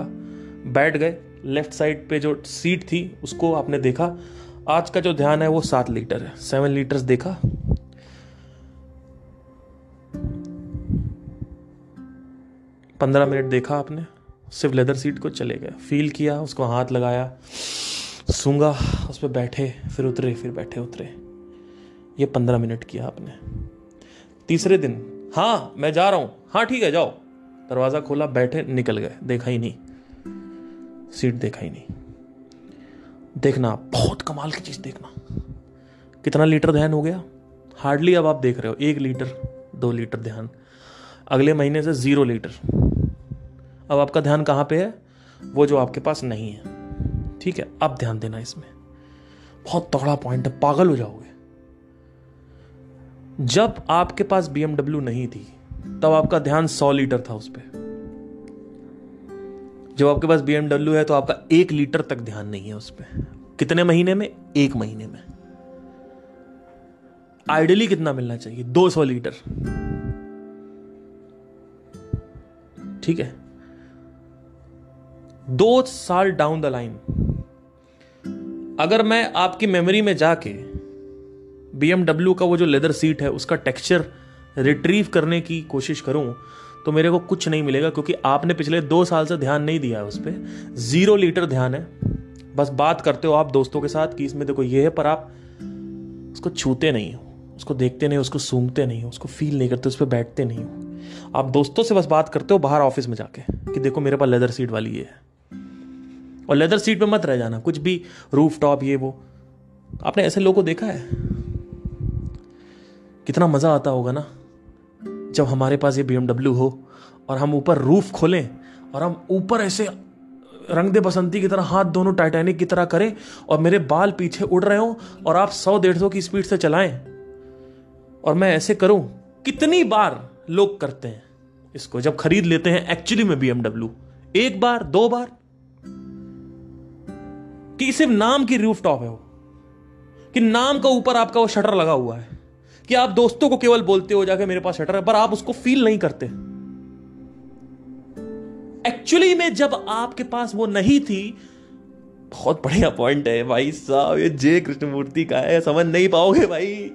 बैठ गए। लेफ्ट साइड पे जो सीट थी उसको आपने देखा, आज का जो ध्यान है वो सात लीटर है, सेवन लीटर्स देखा। पंद्रह मिनट देखा आपने, सिर्फ लेदर सीट को चले गए, फील किया, उसको हाथ लगाया, सूंघा, उस पर बैठे, फिर उतरे, फिर बैठे उतरे। ये पंद्रह मिनट किया आपने। तीसरे दिन हाँ मैं जा रहा हूँ, हाँ ठीक है जाओ, दरवाज़ा खोला, बैठे, निकल गए, देखा ही नहीं, सीट देखा ही नहीं। देखना बहुत कमाल की चीज़, देखना कितना लीटर ध्यान हो गया। हार्डली अब आप देख रहे हो एक लीटर दो लीटर ध्यान, अगले महीने से ज़ीरो लीटर। अब आपका ध्यान कहाँ पे है? वो जो आपके पास नहीं है। ठीक है, अब ध्यान देना इसमें, बहुत तगड़ा पॉइंट है, पागल हो जाओगे। जब आपके पास बीएमडब्ल्यू नहीं थी तब आपका ध्यान सौ लीटर था उस पर, जब आपके पास बीएमडब्ल्यू है तो आपका एक लीटर तक ध्यान नहीं है उस पर। कितने महीने में? एक महीने में। आइडियली कितना मिलना चाहिए? दो सौ लीटर। ठीक है, दो साल डाउन द लाइन अगर मैं आपकी मेमोरी में जाके बीएमडब्ल्यू का वो जो लेदर सीट है उसका टेक्सचर रिट्रीव करने की कोशिश करूं तो मेरे को कुछ नहीं मिलेगा, क्योंकि आपने पिछले दो साल से ध्यान नहीं दिया है उस पर। जीरो लीटर ध्यान है, बस बात करते हो आप दोस्तों के साथ कि इसमें देखो ये है, पर आप उसको छूते नहीं हो, उसको देखते नहीं हो, उसको सूंघते नहीं हो, उसको फील नहीं करते, उस पर बैठते नहीं हो। आप दोस्तों से बस बात करते हो बाहर ऑफिस में जाके कि देखो मेरे पास लेदर सीट वाली ये है, और लेदर सीट पर मत रह जाना, कुछ भी रूफ टॉप ये वो। आपने ऐसे लोगों को देखा है? कितना मज़ा आता होगा ना जब हमारे पास ये बीएमडब्ल्यू हो और हम ऊपर रूफ खोलें और हम ऊपर ऐसे रंग दे बसंती की तरह हाथ दोनों टाइटैनिक की तरह करें और मेरे बाल पीछे उड़ रहे हों और आप सौ डेढ़ सौ की स्पीड से चलाएं और मैं ऐसे करूं। कितनी बार लोग करते हैं इसको जब खरीद लेते हैं एक्चुअली में बीएमडब्ल्यू, एक बार दो बार, कि सिर्फ नाम की रूफ टॉप है वो, कि नाम का ऊपर आपका वो शटर लगा हुआ है, कि आप दोस्तों को केवल बोलते हो जाके मेरे पास शटर है, पर आप उसको फील नहीं करते। एक्चुअली में जब आपके पास वो नहीं थी, बहुत बढ़िया पॉइंट है भाई साहब, ये जे कृष्णमूर्ति का है, समझ नहीं पाओगे भाई।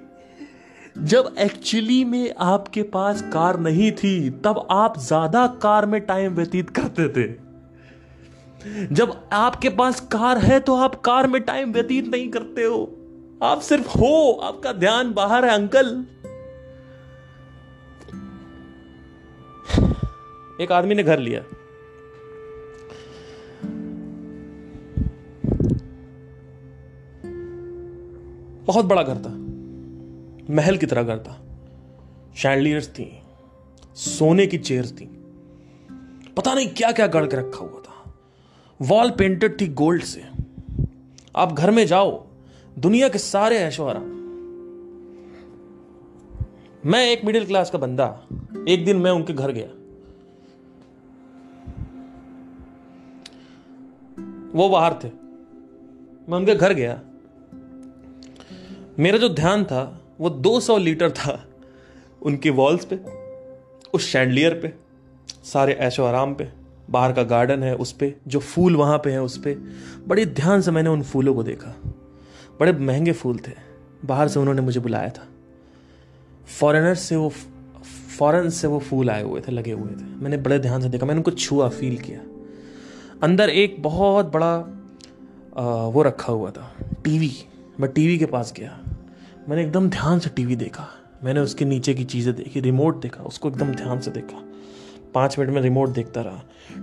जब एक्चुअली में आपके पास कार नहीं थी तब आप ज्यादा कार में टाइम व्यतीत करते थे, जब आपके पास कार है तो आप कार में टाइम व्यतीत नहीं करते हो, आप सिर्फ हो, आपका ध्यान बाहर है अंकल। एक आदमी ने घर लिया, बहुत बड़ा घर था, महल की तरह घर था, शैंडलियर्स थी, सोने की चेयर्स थी, पता नहीं क्या क्या गढ़ के रखा हुआ था, वॉल पेंटेड थी गोल्ड से। आप घर में जाओ, दुनिया के सारे ऐशो आराम। मैं एक मिडिल क्लास का बंदा, एक दिन मैं उनके घर गया, वो बाहर थे, मैं उनके घर गया, मेरा जो ध्यान था वो दो सौ लीटर था उनकी वॉल्स पे, उस शैंडलियर पे, सारे ऐशो आराम पे, बाहर का गार्डन है उस पे, जो फूल वहाँ पे हैं उस पे। बड़े ध्यान से मैंने उन फूलों को देखा। बड़े महंगे फूल थे, बाहर से उन्होंने मुझे बुलाया था। फॉरेनर से वो फॉरेन से वो फूल आए हुए थे, लगे हुए थे। मैंने बड़े ध्यान से देखा, मैंने उनको छुआ, फील किया। अंदर एक बहुत बड़ा आ, वो रखा हुआ था टीवी। मैं टीवी के पास गया, मैंने एकदम ध्यान से टीवी देखा। मैंने उसके नीचे की चीज़ें देखी, रिमोट देखा, उसको एकदम ध्यान से देखा। पाँच मिनट में रिमोट देखता रहा,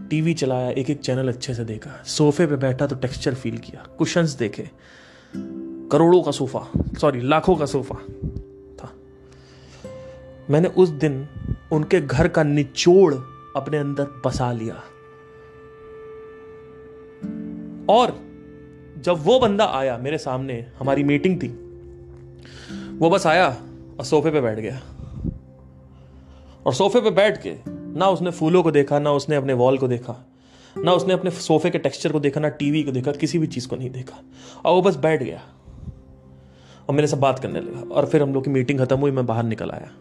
टीवी चलाया, एक एक चैनल अच्छे से देखा। सोफे पे बैठा तो टेक्सचर फील किया, कुशंस देखे, करोड़ों का सोफ़ा, सॉरी लाखों का सोफ़ा था। मैंने उस दिन उनके घर का निचोड़ अपने अंदर बसा लिया। और जब वो बंदा आया मेरे सामने, हमारी मीटिंग थी, वो बस आया और सोफे पे बैठ गया। और सोफे पे बैठ के ना उसने फूलों को देखा, ना उसने अपने वॉल को देखा, ना उसने अपने सोफे के टेक्सचर को देखा, ना टीवी को देखा, किसी भी चीज़ को नहीं देखा। और वो बस बैठ गया और मेरे से बात करने लगा। और फिर हम लोग की मीटिंग खत्म हुई, मैं बाहर निकल आया।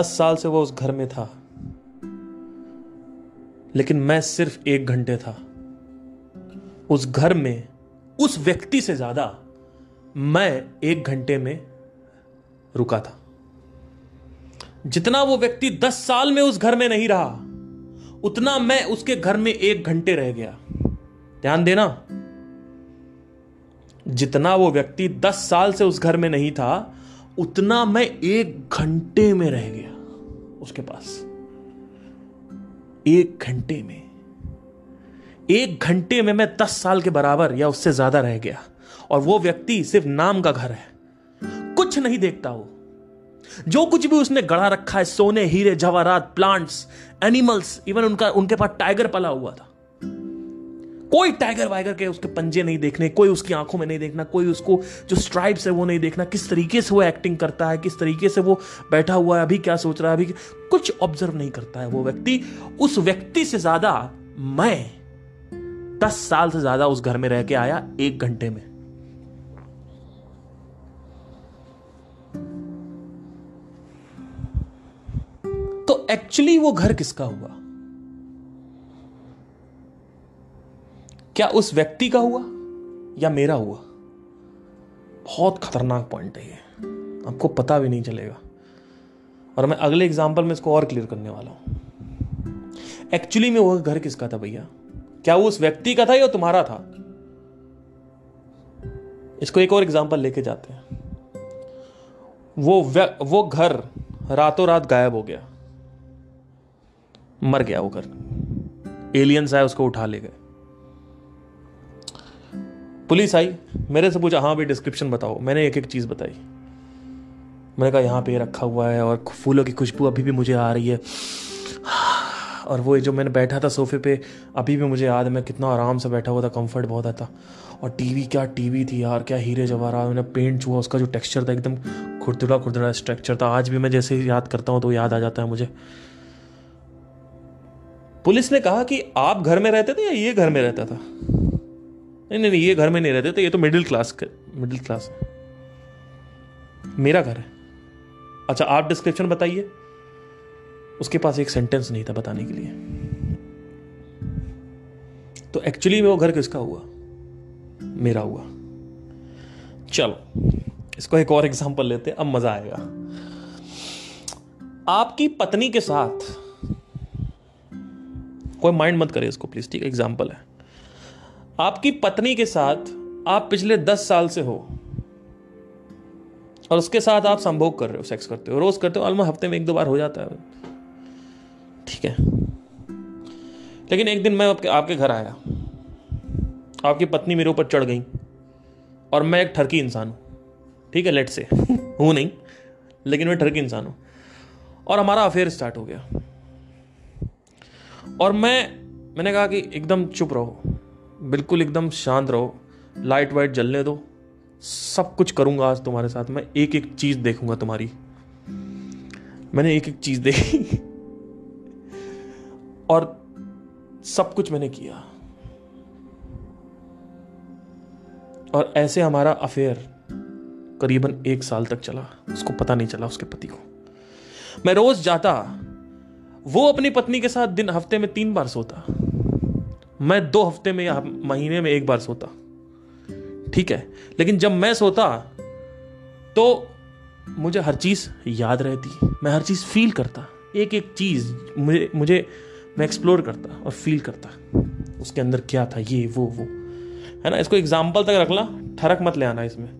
दस साल से वो उस घर में था, लेकिन मैं सिर्फ एक घंटे था। उस घर में उस व्यक्ति से ज्यादा मैं एक घंटे में रुका था, जितना वो व्यक्ति दस साल में उस घर में नहीं रहा, उतना मैं उसके घर में एक घंटे रह गया। ध्यान देना, जितना वो व्यक्ति दस साल से उस घर में नहीं था, उतना मैं एक घंटे में रह गया उसके पास। एक घंटे में एक घंटे में मैं दस साल के बराबर या उससे ज्यादा रह गया। और वो व्यक्ति सिर्फ नाम का घर है, कुछ नहीं देखता वो। जो कुछ भी उसने गढ़ा रखा है, सोने, हीरे, जवाहरात, प्लांट्स, एनिमल्स, इवन उनका उनके पास टाइगर पला हुआ था। कोई टाइगर वाइगर के उसके पंजे नहीं देखने, कोई उसकी आंखों में नहीं देखना, कोई उसको जो स्ट्राइप्स है वो नहीं देखना, किस तरीके से वो एक्टिंग करता है, किस तरीके से वो बैठा हुआ है, अभी क्या सोच रहा है, अभी कुछ ऑब्जर्व नहीं करता है वो व्यक्ति। उस व्यक्ति से ज्यादा मैं दस साल से ज्यादा उस घर में रह के आया, एक घंटे में। तो एक्चुअली वो घर किसका हुआ? क्या उस व्यक्ति का हुआ या मेरा हुआ? बहुत खतरनाक पॉइंट है ये, आपको पता भी नहीं चलेगा। और मैं अगले एग्जाम्पल में इसको और क्लियर करने वाला हूँ। एक्चुअली में वो घर किसका था भैया? क्या वो उस व्यक्ति का था या तुम्हारा था? इसको एक और एग्जाम्पल लेके जाते हैं। वो वो घर रातों रात गायब हो गया, मर गया वो घर। एलियंस आए, उसको उठा ले गए। पुलिस आई, मेरे से पूछा, हाँ भाई डिस्क्रिप्शन बताओ। मैंने एक एक चीज़ बताई। मैंने कहा यहाँ पे रखा हुआ है और फूलों की खुशबू अभी भी मुझे आ रही है, और वो जो मैंने बैठा था सोफे पे अभी भी मुझे याद है, मैं कितना आराम से बैठा हुआ था, कंफर्ट बहुत आता। और टीवी, क्या टीवी थी यार, क्या हीरे जवाहरात। मैंने पेंट छुआ, उसका जो टेक्स्चर था एकदम खुरदुरा खुरदुरा स्ट्रक्चर था। आज भी मैं जैसे याद करता हूँ तो याद आ जाता है मुझे। पुलिस ने कहा कि आप घर में रहते थे या ये घर में रहता था? नहीं नहीं ये घर में नहीं रहते थे, ये तो मिडिल क्लास मिडिल क्लास है, मेरा घर है। अच्छा आप डिस्क्रिप्शन बताइए। उसके पास एक सेंटेंस नहीं था बताने के लिए। तो एक्चुअली वो घर किसका हुआ? मेरा हुआ। चलो इसको एक और एग्जांपल लेते हैं, अब मजा आएगा। आपकी पत्नी के साथ, कोई माइंड मत करे इसको प्लीज, ठीक है, एग्जांपल है। आपकी पत्नी के साथ आप पिछले दस साल से हो और उसके साथ आप संभोग कर रहे हो, सेक्स करते हो, रोज करते हो, आलमा हफ्ते में एक दो बार हो जाता है, ठीक है। लेकिन एक दिन मैं आपके आपके घर आया, आपकी पत्नी मेरे ऊपर चढ़ गई। और मैं एक ठरकी इंसान हूँ, ठीक है, लेट से हूँ नहीं, लेकिन मैं ठरकी इंसान हूँ। और हमारा अफेयर स्टार्ट हो गया। और मैं मैंने कहा कि एकदम चुप रहो, बिल्कुल एकदम शांत रहो, लाइट वाइट जलने दो, सब कुछ करूंगा आज तुम्हारे साथ, मैं एक एक चीज देखूंगा तुम्हारी। मैंने एक एक चीज देखी और सब कुछ मैंने किया। और ऐसे हमारा अफेयर करीबन एक साल तक चला। उसको पता नहीं चला, उसके पति को। मैं रोज जाता, वो अपनी पत्नी के साथ दिन हफ्ते में तीन बार सोता, मैं दो हफ्ते में या महीने में एक बार सोता, ठीक है। लेकिन जब मैं सोता तो मुझे हर चीज़ याद रहती, मैं हर चीज़ फील करता, एक एक चीज़ मुझे मुझे मैं एक्सप्लोर करता और फील करता उसके अंदर क्या था, ये वो वो है ना। इसको एग्जाम्पल तक रख ला, ठरक मत ले आना इसमें।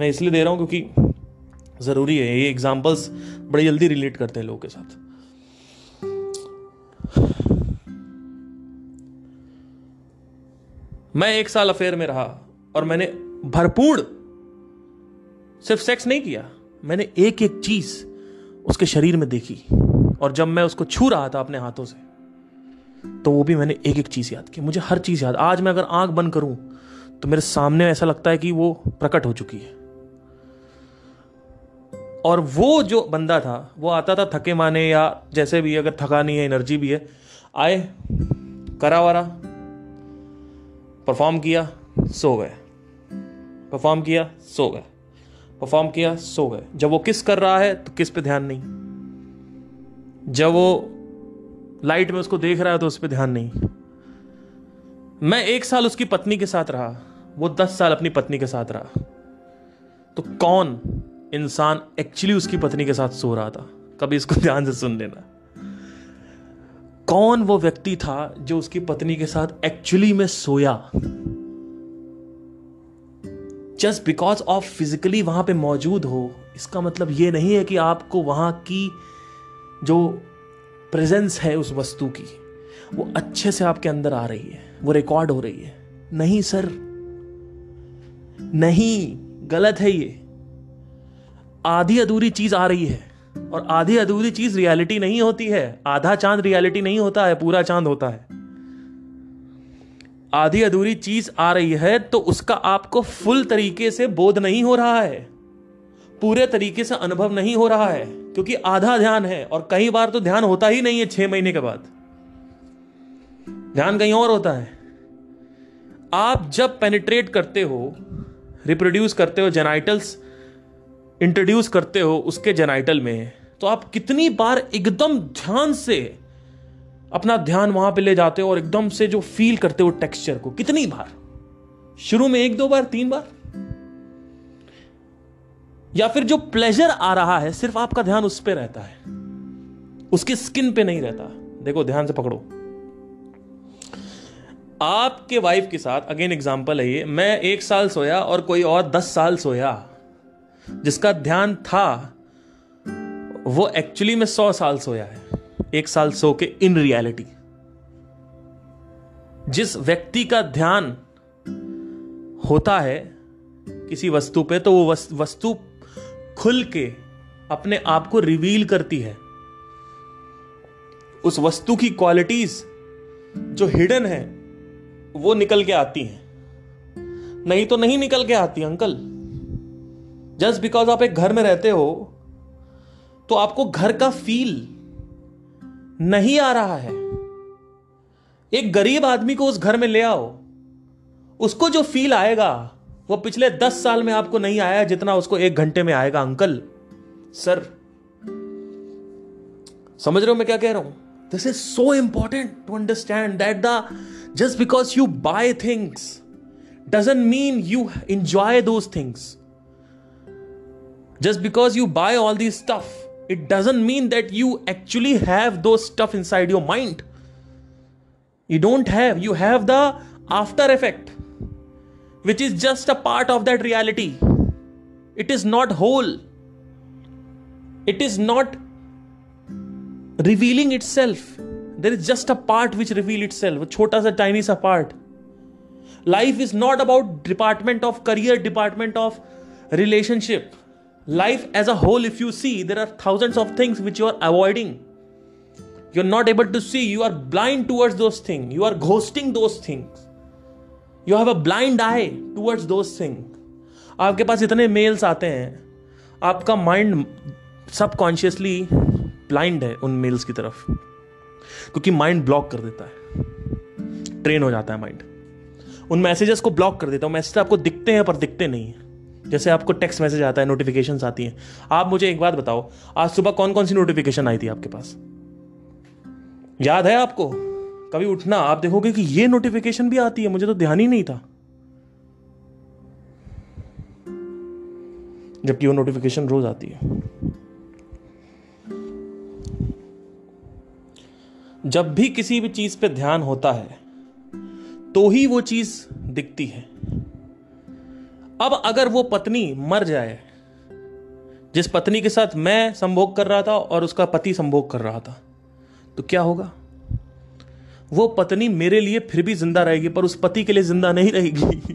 मैं इसलिए दे रहा हूँ क्योंकि ज़रूरी है, ये एग्जाम्पल्स बड़ी जल्दी रिलेट करते हैं लोगों के साथ। मैं एक साल अफेयर में रहा और मैंने भरपूर सिर्फ सेक्स नहीं किया, मैंने एक एक चीज उसके शरीर में देखी, और जब मैं उसको छू रहा था अपने हाथों से तो वो भी मैंने एक एक चीज याद की, मुझे हर चीज याद। आज मैं अगर आंख बंद करूं तो मेरे सामने ऐसा लगता है कि वो प्रकट हो चुकी है। और वो जो बंदा था वो आता था थके माने या जैसे भी, अगर थकानी है एनर्जी भी है, आए करा वरा, परफॉर्म किया सो गए, परफॉर्म किया सो गए, परफॉर्म किया सो गए। जब वो किस कर रहा है तो किस पे ध्यान नहीं, जब वो लाइट में उसको देख रहा है तो उस पे ध्यान नहीं। मैं एक साल उसकी पत्नी के साथ रहा, वो दस साल अपनी पत्नी के साथ रहा। तो कौन इंसान एक्चुअली उसकी पत्नी के साथ सो रहा था, कभी इसको ध्यान से सुन लेना। कौन वो व्यक्ति था जो उसकी पत्नी के साथ एक्चुअली में सोया, जस्ट बिकॉज ऑफ फिजिकली वहां पे मौजूद हो। इसका मतलब ये नहीं है कि आपको वहां की जो प्रेजेंस है उस वस्तु की वो अच्छे से आपके अंदर आ रही है, वो रिकॉर्ड हो रही है। नहीं सर, नहीं, गलत है ये। आधी अधूरी चीज आ रही है, और आधी अधूरी चीज रियलिटी नहीं होती है। आधा चांद रियलिटी नहीं होता है, पूरा चांद होता है। आधी अधूरी चीज आ रही है तो उसका आपको फुल तरीके से बोध नहीं हो रहा है, पूरे तरीके से अनुभव नहीं हो रहा है, क्योंकि आधा ध्यान है। और कई बार तो ध्यान होता ही नहीं है, छह महीने के बाद ध्यान कहीं और होता है। आप जब पेनिट्रेट करते हो, रिप्रोड्यूस करते हो, जेनाइटल्स इंट्रोड्यूस करते हो उसके जेनाइटल में, तो आप कितनी बार एकदम ध्यान से अपना ध्यान वहां पे ले जाते हो और एकदम से जो फील करते हो टेक्सचर को, कितनी बार? शुरू में एक दो बार, तीन बार, या फिर जो प्लेजर आ रहा है सिर्फ आपका ध्यान उस पे रहता है, उसकी स्किन पे नहीं रहता। देखो ध्यान से पकड़ो, आपके वाइफ के साथ, अगेन एग्जाम्पल है ये, मैं एक साल सोया और कोई और दस साल सोया, जिसका ध्यान था वो एक्चुअली में सौ साल सोया है, एक साल सो के इन रियलिटी। जिस व्यक्ति का ध्यान होता है किसी वस्तु पे तो वो वस्तु खुल के अपने आप को रिवील करती है। उस वस्तु की क्वालिटीज जो हिडन है वो निकल के आती हैं, नहीं तो नहीं निकल के आती अंकल। जस्ट बिकॉज आप एक घर में रहते हो तो आपको घर का फील नहीं आ रहा है। एक गरीब आदमी को उस घर में ले आओ, उसको जो फील आएगा वो पिछले दस साल में आपको नहीं आया जितना उसको एक घंटे में आएगा अंकल, सर। समझ रहे हो मैं क्या कह रहा हूं? This is so important to understand that the just because you buy things doesn't mean you enjoy those things. Just because you buy all these stuff, it doesn't mean that you actually have those stuff inside your mind. You don't have, you have the after effect, which is just a part of that reality. It is not whole. It is not revealing itself. There is just a part which reveals itself, a छोटा सा tiny सा part. Life is not about department of career, department of relationship. Life as a whole, if you see, there are thousands of things which you are avoiding. You are not able to see. You are blind towards those things. You are ghosting those things. You have a blind eye towards those things. आपके पास इतने mails आते हैं, आपका mind subconsciously blind है उन mails की तरफ, क्योंकि माइंड ब्लॉक कर देता है, ट्रेन हो जाता है माइंड। उन मैसेजेस को ब्लॉक कर देता हूँ। मैसेज आपको दिखते हैं पर दिखते नहीं हैं, जैसे आपको टेक्स्ट मैसेज आता है, नोटिफिकेशंस आती हैं। आप मुझे एक बात बताओ, आज सुबह कौन कौन सी नोटिफिकेशन आई थी आपके पास? याद है आपको? कभी उठना आप देखोगे कि ये नोटिफिकेशन भी आती है, मुझे तो ध्यान ही नहीं था, जबकि वो नोटिफिकेशन रोज आती है। जब भी किसी भी चीज पे ध्यान होता है तो ही वो चीज दिखती है। अब अगर वो पत्नी मर जाए, जिस पत्नी के साथ मैं संभोग कर रहा था और उसका पति संभोग कर रहा था, तो क्या होगा? वो पत्नी मेरे लिए फिर भी जिंदा रहेगी, पर उस पति के लिए जिंदा नहीं रहेगी,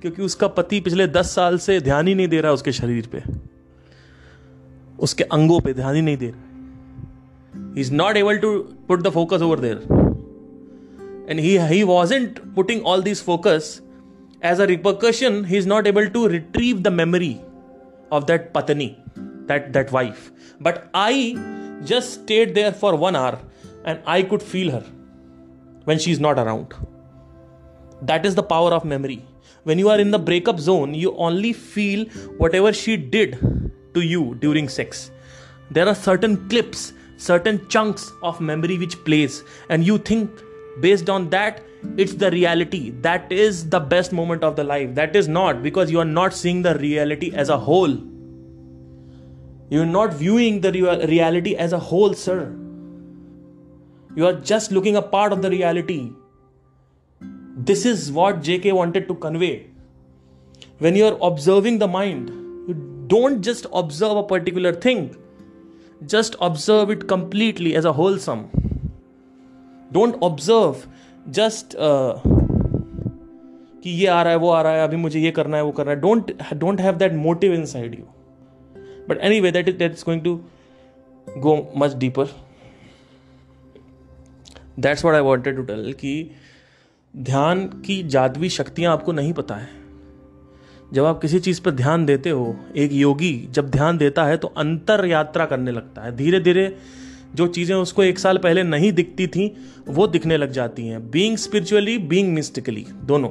क्योंकि उसका पति पिछले दस साल से ध्यान ही नहीं दे रहा उसके शरीर पे, उसके अंगों पे ध्यान ही नहीं दे रहा। He is not able to put the focus over there, and he he wasn't putting all this focus. As a repercussion, he is not able to retrieve the memory of that पत्नी, that that wife. But I just stayed there for one hour and I could feel her when she is not around. That is the power of memory. When you are in the breakup zone, you only feel whatever she did to you during sex. There are certain clips, certain chunks of memory which plays, and you think based on that it's the reality. That is the best moment of the life. That is not, because you are not seeing the reality as a whole. You are not viewing the re- reality as a whole, sir. You are just looking a part of the reality. This is what J K wanted to convey. When you are observing the mind, you don't just observe a particular thing. Just observe it completely as a wholesome. Don't observe just uh, कि ये आ रहा है, वो आ रहा है, अभी मुझे ये करना है, वो करना है. Don't don't have that motive inside you. But anyway, that is that is going to go much deeper. That's what I wanted to tell कि ध्यान की जादुई शक्तियाँ आपको नहीं पता है। जब आप किसी चीज़ पर ध्यान देते हो, एक योगी जब ध्यान देता है तो अंतर यात्रा करने लगता है। धीरे धीरे जो चीज़ें उसको एक साल पहले नहीं दिखती थी वो दिखने लग जाती हैं, बीइंग स्पिरिचुअली, बीइंग मिस्टिकली, दोनों।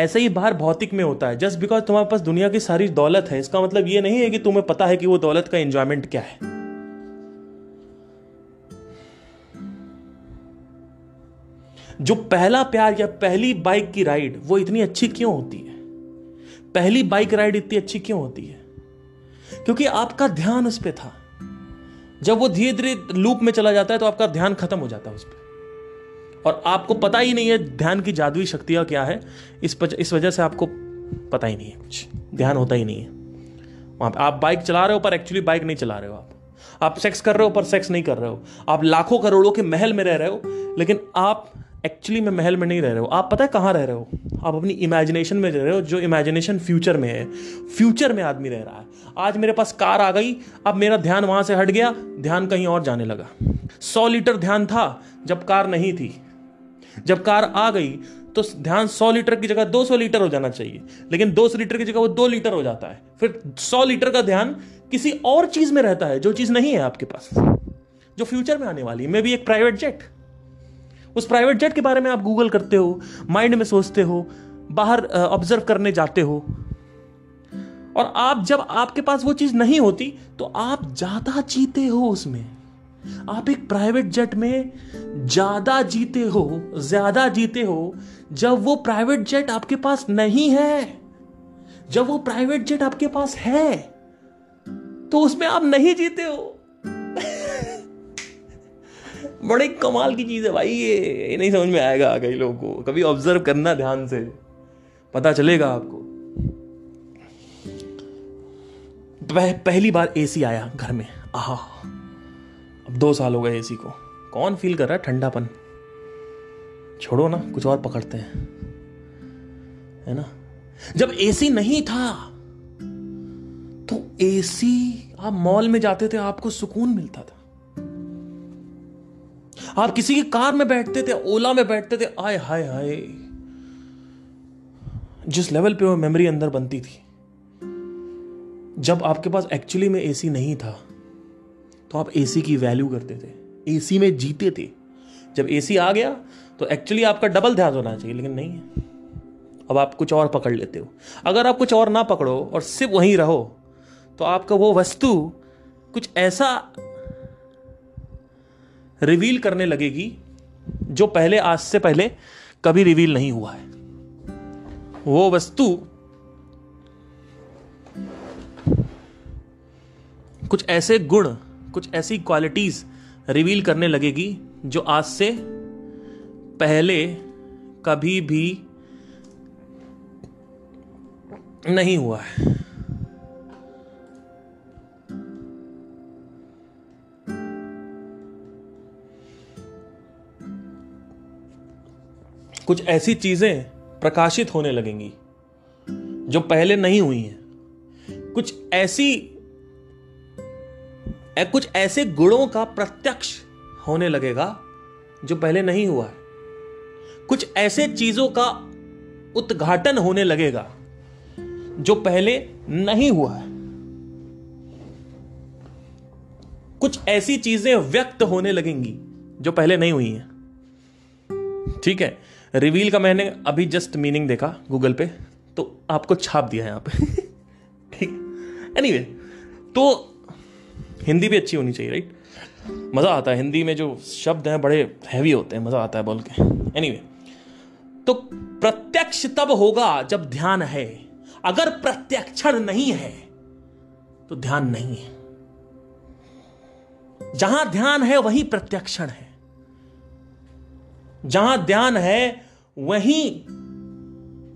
ऐसे ही बाहर भौतिक में होता है। जस्ट बिकॉज तुम्हारे पास दुनिया की सारी दौलत है, इसका मतलब ये नहीं है कि तुम्हें पता है कि वो दौलत का एंजॉयमेंट क्या है। जो पहला प्यार या पहली बाइक की राइड, वो इतनी अच्छी क्यों होती है? पहली बाइक राइड इतनी अच्छी क्यों होती है? क्योंकि आपका ध्यान उस पे था। जब वो धीरे धीरे लूप में चला जाता है तो आपका ध्यान खत्म हो जाता है उस पे, और आपको पता ही नहीं है ध्यान की जादुई शक्तियाँ क्या है। इस पच, इस वजह से आपको पता ही नहीं है, कुछ ध्यान होता ही नहीं है वहाँ पर। आप बाइक चला रहे हो पर एक्चुअली बाइक नहीं चला रहे हो आप आप सेक्स कर रहे हो पर सेक्स नहीं कर रहे हो। आप लाखों करोड़ों के महल में रह रहे हो, लेकिन आप एक्चुअली में महल में नहीं रह रहे हो। आप पता है कहाँ रह रहे हो? आप अपनी इमेजिनेशन में रह रहे हो, जो इमेजिनेशन फ्यूचर में है। फ्यूचर में आदमी रह रहा है। आज मेरे पास कार आ गई, अब मेरा ध्यान वहाँ से हट गया, ध्यान कहीं और जाने लगा। सौ लीटर ध्यान था जब कार नहीं थी, जब कार आ गई तो ध्यान सौ लीटर की जगह दो सौ लीटर हो जाना चाहिए, लेकिन दो सौ लीटर की जगह वो दो लीटर हो जाता है। फिर सौ लीटर का ध्यान किसी और चीज़ में रहता है, जो चीज़ नहीं है आपके पास, जो फ्यूचर में आने वाली है, मे बी एक प्राइवेट जेट। उस प्राइवेट जेट के बारे में आप गूगल करते हो, माइंड में सोचते हो, बाहर ऑब्जर्व करने जाते हो, और आप जब आपके पास वो चीज़ नहीं होती तो आप ज़्यादा जीते हो उसमें। आप एक प्राइवेट जेट में ज़्यादा जीते हो, ज़्यादा जीते हो जब वो प्राइवेट जेट आपके पास नहीं है। जब वो प्राइवेट जेट आपके पास है तो उसमें आप नहीं जीते हो। बड़े कमाल की चीज़ है भाई ये, ये नहीं समझ में आएगा कई लोगों को। कभी ऑब्जर्व करना ध्यान से, पता चलेगा आपको। पह, पहली बार एसी आया घर में, आहा, अब दो साल हो गए एसी को, कौन फील कर रहा है ठंडापन? छोड़ो ना, कुछ और पकड़ते हैं, है ना। जब एसी नहीं था तो एसी, आप मॉल में जाते थे, आपको सुकून मिलता था। आप किसी की कार में बैठते थे, ओला में बैठते थे, आय हाय हाय, जिस लेवल पे वो मेमोरी अंदर बनती थी। जब आपके पास एक्चुअली में एसी नहीं था तो आप एसी की वैल्यू करते थे, एसी में जीते थे, जब एसी आ गया तो एक्चुअली आपका डबल ध्यान होना चाहिए, लेकिन नहीं है। अब आप कुछ और पकड़ लेते हो। अगर आप कुछ और ना पकड़ो और सिर्फ वहीं रहो तो आपका वो वस्तु कुछ ऐसा रिवील करने लगेगी जो पहले आज से पहले कभी रिवील नहीं हुआ है। वो वस्तु कुछ ऐसे गुण, कुछ ऐसी क्वालिटीज रिवील करने लगेगी जो आज से पहले कभी भी नहीं हुआ है। कुछ ऐसी चीजें प्रकाशित होने लगेंगी जो पहले नहीं हुई हैं। कुछ ऐसी कुछ ऐसे गुणों का प्रत्यक्ष होने लगेगा जो पहले नहीं हुआ है। कुछ ऐसे चीजों का उद्घाटन होने लगेगा जो पहले नहीं हुआ है। कुछ ऐसी चीजें व्यक्त होने लगेंगी जो पहले नहीं हुई हैं। ठीक है, रिवील का मैंने अभी जस्ट मीनिंग देखा गूगल पे, तो आपको छाप दिया यहां पे। ठीक है, एनीवे, तो हिंदी भी अच्छी होनी चाहिए, राइट। मज़ा आता है हिंदी में, जो शब्द हैं बड़े हैवी होते हैं, मज़ा आता है बोल के। एनीवे, तो प्रत्यक्ष तब होगा जब ध्यान है। अगर प्रत्यक्षण नहीं है तो ध्यान नहीं है। जहां ध्यान है वहीं प्रत्यक्षण है। जहां ध्यान है वहीं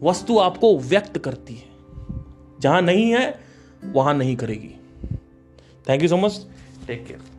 वस्तु आपको व्यक्त करती है, जहां नहीं है वहां नहीं करेगी। Thank you so much, take care.